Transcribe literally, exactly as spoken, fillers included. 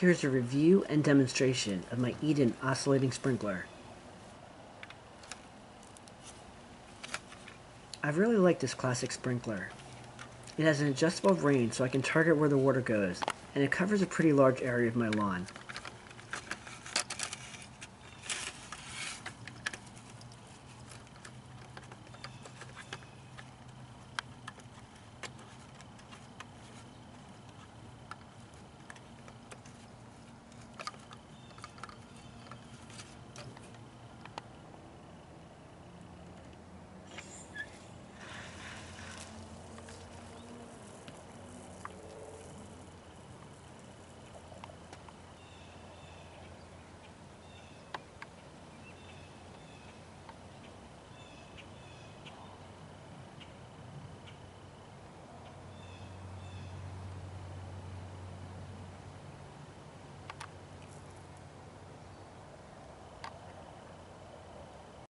Here's a review and demonstration of my EDEN oscillating sprinkler. I really like this classic sprinkler. It has an adjustable range so I can target where the water goes, and it covers a pretty large area of my lawn.